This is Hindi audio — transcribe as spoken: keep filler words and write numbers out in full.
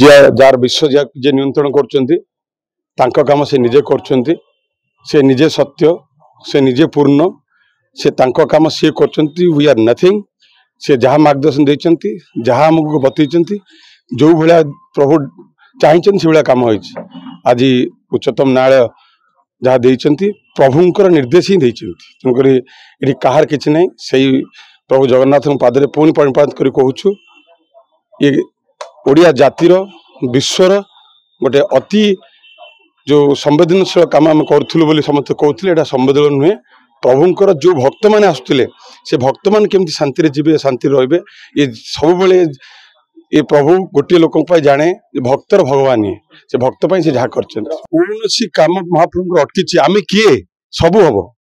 जार विश्व जी नियंत्रण करम से निजे कर से निजे सत्य से निजे पूर्ण से कम सी कर नथिंग से जहाँ मार्गदर्शन देती जहाँ आमको बतई जो भाया प्रभु चाहते से भाया कम हो आज उच्चतम न्यायालय जहाँ देती प्रभुंर निर्देश ही तेणुक ये कहार किसी ना से प्रभु जगन्नाथ पादरे पुणी प्रणपात कर कहूँ ये ओडिया जातिर विश्वर गोटे अति जो संवेदनशील काम आम करूँ समस्त कहते हैं संवेदन नुहे प्रभुंर जो भक्त मैंने आसुले से भक्त मैंने केमती शांति जीवे शांति रे ये सब ये प्रभु गोटे लोक जाने भक्तर भगवान ही से भक्त से जहाँ कर कौन सी कम महाप्रभु अटकी आम किए सबू हम।